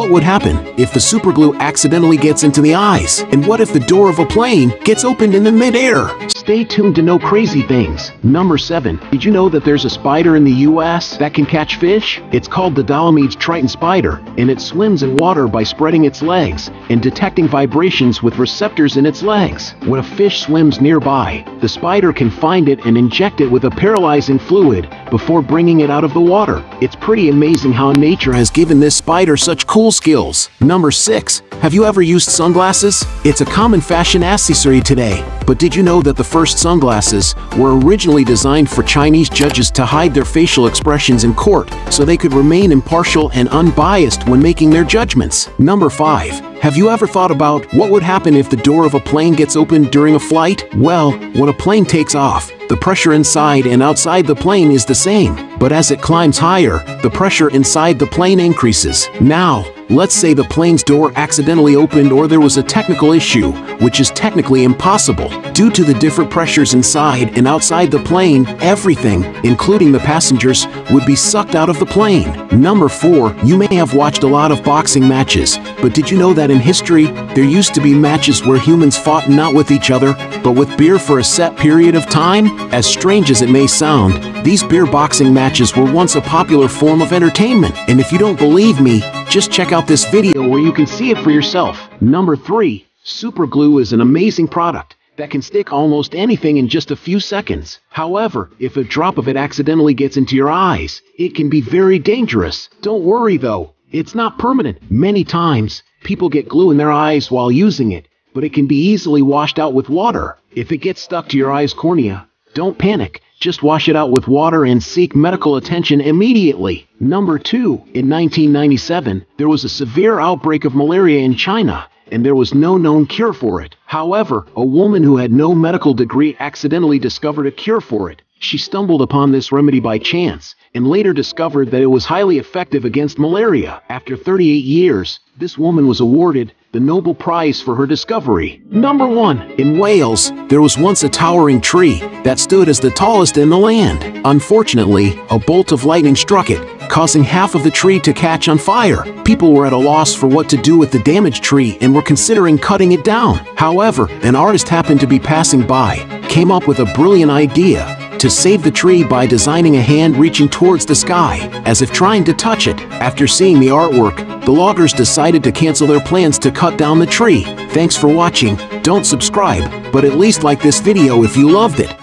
What would happen if the superglue accidentally gets into the eyes? And what if the door of a plane gets opened in the midair? Stay tuned to know crazy things. Number 7. Did you know that there's a spider in the US that can catch fish? It's called the Dolomedes triton spider, and it swims in water by spreading its legs and detecting vibrations with receptors in its legs. When a fish swims nearby, the spider can find it and inject it with a paralyzing fluid before bringing it out of the water. It's pretty amazing how nature has given this spider such cool skills. Number 6. Have you ever used sunglasses? It's a common fashion accessory today, but did you know that the first sunglasses were originally designed for Chinese judges to hide their facial expressions in court so they could remain impartial and unbiased when making their judgments? Number 5. Have you ever thought about what would happen if the door of a plane gets opened during a flight? Well, when a plane takes off, the pressure inside and outside the plane is the same, but as it climbs higher, the pressure inside the plane increases. Now, let's say the plane's door accidentally opened or there was a technical issue, which is technically impossible. Due to the different pressures inside and outside the plane, everything, including the passengers, would be sucked out of the plane. Number 4, you may have watched a lot of boxing matches, but did you know that in history, there used to be matches where humans fought not with each other, but with beer for a set period of time? As strange as it may sound, these beer boxing matches were once a popular form of entertainment. And if you don't believe me, just check out this video where you can see it for yourself. Number 3, SUPERGLUE is an amazing product that can stick almost anything in just a few seconds. However, if a drop of it accidentally gets into your eyes, it can be very dangerous. Don't worry though, it's not permanent. Many times, people get glue in their eyes while using it, but it can be easily washed out with water. If it gets stuck to your eye's cornea, don't panic. Just wash it out with water and seek medical attention immediately. Number 2, in 1997, there was a severe outbreak of malaria in China, and there was no known cure for it. However, a woman who had no medical degree accidentally discovered a cure for it. She stumbled upon this remedy by chance, and later discovered that it was highly effective against malaria. After 38 years, this woman was awarded the Nobel Prize for her discovery. Number 1. In Wales, there was once a towering tree that stood as the tallest in the land. Unfortunately, a bolt of lightning struck it, causing half of the tree to catch on fire. People were at a loss for what to do with the damaged tree and were considering cutting it down. However, an artist happened to be passing by, came up with a brilliant idea to save the tree by designing a hand reaching towards the sky, as if trying to touch it. After seeing the artwork, the loggers decided to cancel their plans to cut down the tree. Thanks for watching. Don't subscribe, but at least like this video if you loved it.